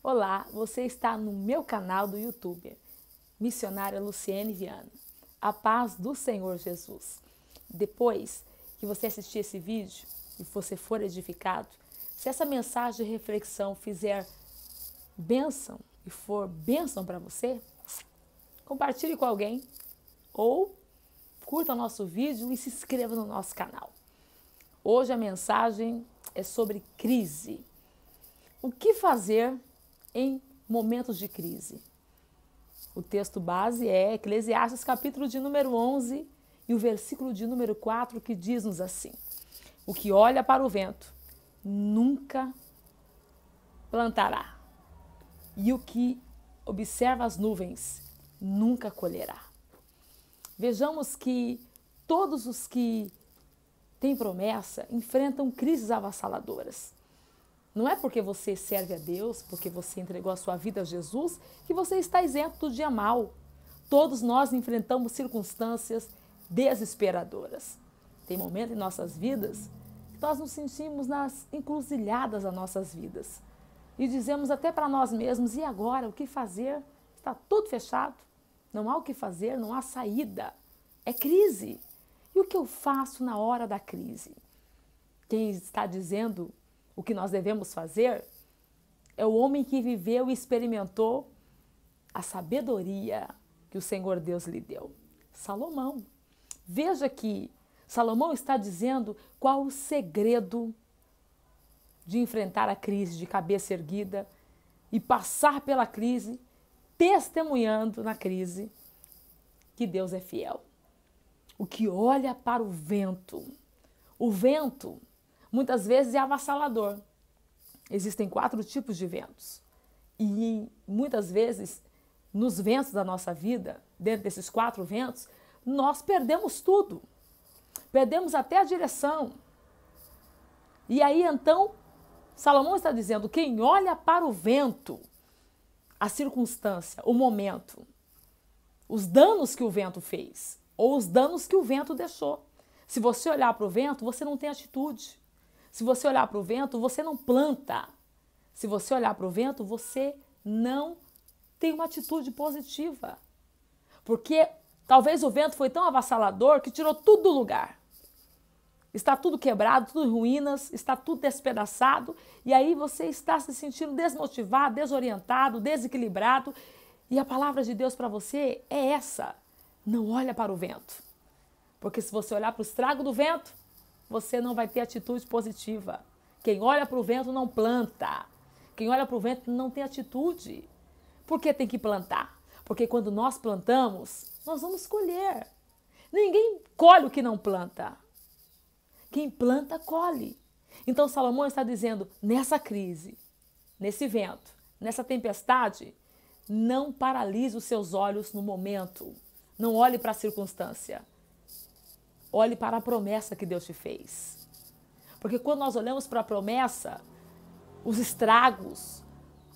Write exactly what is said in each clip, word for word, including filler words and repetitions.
Olá, você está no meu canal do YouTube, Missionária Luciene Viana. A paz do Senhor Jesus. Depois que você assistir esse vídeo e você for edificado, se essa mensagem de reflexão fizer bênção e for bênção para você, compartilhe com alguém ou curta o nosso vídeo e se inscreva no nosso canal. Hoje a mensagem é sobre crise. O que fazer em momentos de crise? O texto base é Eclesiastes capítulo de número onze e o versículo de número quatro, que diz-nos assim: o que olha para o vento nunca plantará, e o que observa as nuvens nunca colherá. Vejamos que todos os que têm promessa enfrentam crises avassaladoras. Não é porque você serve a Deus, porque você entregou a sua vida a Jesus, que você está isento do dia mal. Todos nós enfrentamos circunstâncias desesperadoras. Tem momentos em nossas vidas que nós nos sentimos nas encruzilhadas das nossas vidas. E dizemos até para nós mesmos: e agora, o que fazer? Está tudo fechado, não há o que fazer, não há saída. É crise. E o que eu faço na hora da crise? Quem está dizendo o que nós devemos fazer é o homem que viveu e experimentou a sabedoria que o Senhor Deus lhe deu, Salomão. Veja que Salomão está dizendo qual o segredo de enfrentar a crise de cabeça erguida e passar pela crise, testemunhando na crise que Deus é fiel. O que olha para o vento. O vento, muitas vezes, é avassalador. Existem quatro tipos de ventos. E, muitas vezes, nos ventos da nossa vida, dentro desses quatro ventos, nós perdemos tudo. Perdemos até a direção. E aí, então, Salomão está dizendo: quem olha para o vento, a circunstância, o momento, os danos que o vento fez, ou os danos que o vento deixou. Se você olhar para o vento, você não tem atitude. Se você olhar para o vento, você não planta. Se você olhar para o vento, você não tem uma atitude positiva. Porque talvez o vento foi tão avassalador que tirou tudo do lugar. Está tudo quebrado, tudo em ruínas, está tudo despedaçado. E aí você está se sentindo desmotivado, desorientado, desequilibrado. E a palavra de Deus para você é essa: não olha para o vento. Porque se você olhar para o estrago do vento, você não vai ter atitude positiva. Quem olha para o vento não planta. Quem olha para o vento não tem atitude. Por que tem que plantar? Porque quando nós plantamos, nós vamos colher. Ninguém colhe o que não planta. Quem planta, colhe. Então Salomão está dizendo: nessa crise, nesse vento, nessa tempestade, não paralise os seus olhos no momento. Não olhe para a circunstância. Olhe para a promessa que Deus te fez. Porque quando nós olhamos para a promessa, os estragos,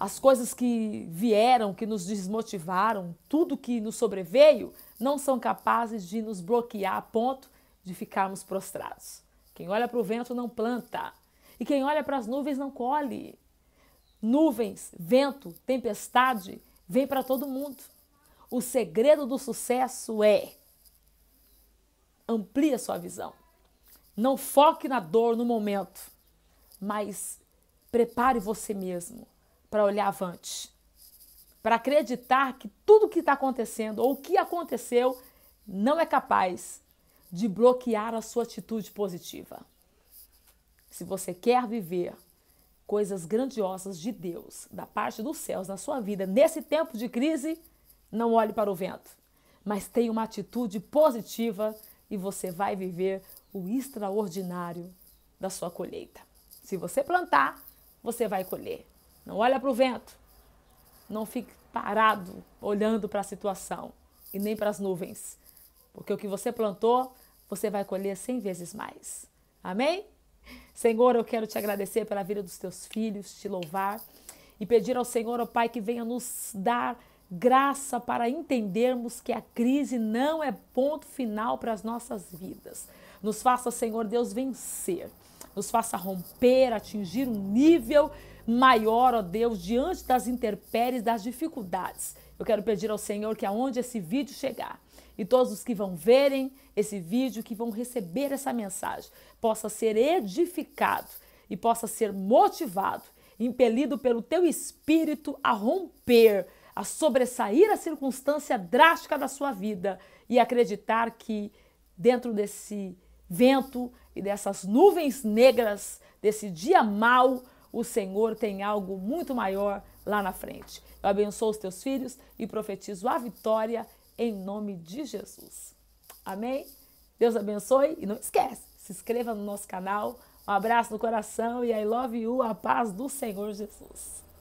as coisas que vieram, que nos desmotivaram, tudo que nos sobreveio, não são capazes de nos bloquear a ponto de ficarmos prostrados. Quem olha para o vento não planta. E quem olha para as nuvens não colhe. Nuvens, vento, tempestade, vem para todo mundo. O segredo do sucesso é: amplie a sua visão. Não foque na dor no momento, mas prepare você mesmo para olhar avante. Para acreditar que tudo que está acontecendo ou o que aconteceu não é capaz de bloquear a sua atitude positiva. Se você quer viver coisas grandiosas de Deus, da parte dos céus na sua vida, nesse tempo de crise, não olhe para o vento, mas tenha uma atitude positiva e você vai viver o extraordinário da sua colheita. Se você plantar, você vai colher. Não olhe para o vento, não fique parado olhando para a situação e nem para as nuvens, porque o que você plantou, você vai colher cem vezes mais. Amém? Senhor, eu quero te agradecer pela vida dos teus filhos, te louvar e pedir ao Senhor, ó Pai, que venha nos dar graça para entendermos que a crise não é ponto final para as nossas vidas. Nos faça, Senhor Deus, vencer. Nos faça romper, atingir um nível maior, ó Deus, diante das intempéries, das dificuldades. Eu quero pedir ao Senhor que aonde esse vídeo chegar, e todos os que vão verem esse vídeo, que vão receber essa mensagem, possa ser edificado e possa ser motivado, impelido pelo teu espírito a romper, a sobressair a circunstância drástica da sua vida e acreditar que dentro desse vento e dessas nuvens negras, desse dia mau, o Senhor tem algo muito maior lá na frente. Eu abençoo os teus filhos e profetizo a vitória em nome de Jesus. Amém? Deus abençoe e não esquece, se inscreva no nosso canal. Um abraço no coração e I love you, a paz do Senhor Jesus.